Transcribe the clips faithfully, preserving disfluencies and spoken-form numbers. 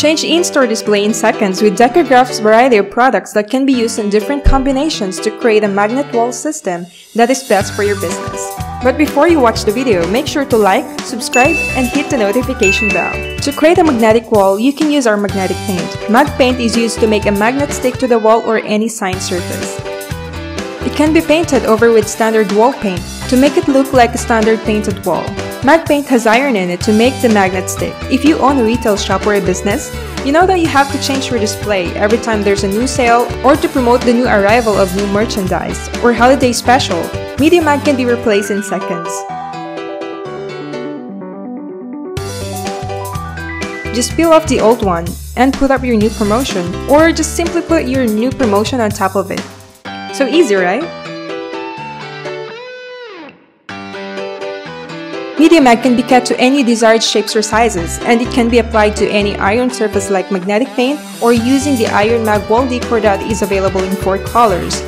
Change in-store display in seconds with Decorgraff's variety of products that can be used in different combinations to create a magnet wall system that is best for your business. But before you watch the video, make sure to like, subscribe, and hit the notification bell. To create a magnetic wall, you can use our magnetic paint. MagPaint is used to make a magnet stick to the wall or any signed surface. It can be painted over with standard wall paint to make it look like a standard painted wall. MagPaint has iron in it to make the magnet stick. If you own a retail shop or a business, you know that you have to change your display every time there's a new sale or to promote the new arrival of new merchandise or holiday special. MediaMag can be replaced in seconds. Just peel off the old one and put up your new promotion, or just simply put your new promotion on top of it. So easy, right? MediaMag can be cut to any desired shapes or sizes, and it can be applied to any iron surface like magnetic paint or using the Iron Mag wall decor that is available in four colors.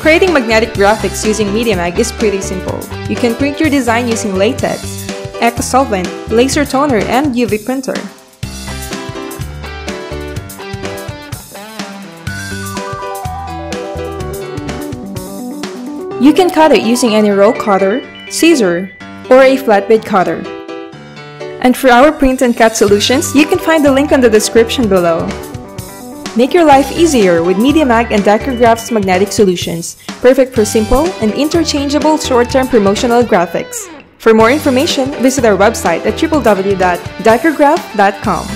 Creating magnetic graphics using MediaMag is pretty simple. You can print your design using latex, eco solvent, laser toner, and U V printer. You can cut it using any roll cutter, scissor, or a flatbed cutter. And for our print and cut solutions, you can find the link in the description below. Make your life easier with MediaMag and Decorgraff's magnetic solutions, perfect for simple and interchangeable short-term promotional graphics. For more information, visit our website at w w w dot decorgraff dot com.